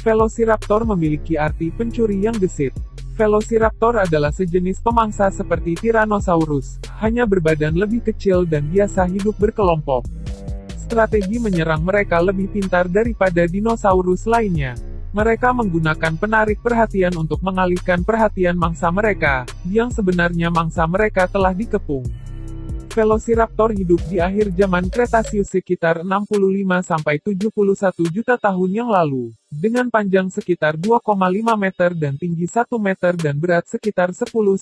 Velociraptor memiliki arti pencuri yang gesit. Velociraptor adalah sejenis pemangsa seperti Tyrannosaurus, hanya berbadan lebih kecil dan biasa hidup berkelompok. Strategi menyerang mereka lebih pintar daripada dinosaurus lainnya. Mereka menggunakan penarik perhatian untuk mengalihkan perhatian mangsa mereka, yang sebenarnya mangsa mereka telah dikepung. Velociraptor hidup di akhir zaman Kretasius sekitar 65-71 juta tahun yang lalu, dengan panjang sekitar 2,5 meter dan tinggi 1 meter dan berat sekitar 10-20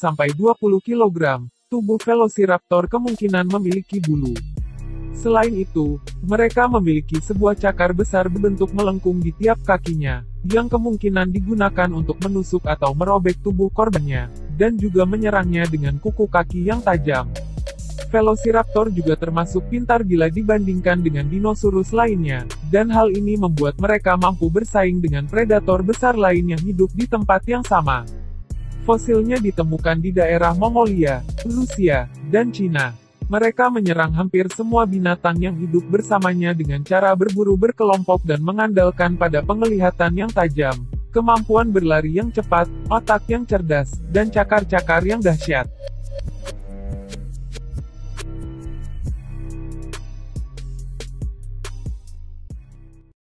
kg. Tubuh Velociraptor kemungkinan memiliki bulu. Selain itu, mereka memiliki sebuah cakar besar berbentuk melengkung di tiap kakinya, yang kemungkinan digunakan untuk menusuk atau merobek tubuh korbannya, dan juga menyerangnya dengan kuku kaki yang tajam. Velociraptor juga termasuk pintar bila dibandingkan dengan dinosaurus lainnya, dan hal ini membuat mereka mampu bersaing dengan predator besar lain yang hidup di tempat yang sama. Fosilnya ditemukan di daerah Mongolia, Rusia, dan Cina. Mereka menyerang hampir semua binatang yang hidup bersamanya dengan cara berburu berkelompok dan mengandalkan pada penglihatan yang tajam, kemampuan berlari yang cepat, otak yang cerdas, dan cakar-cakar yang dahsyat.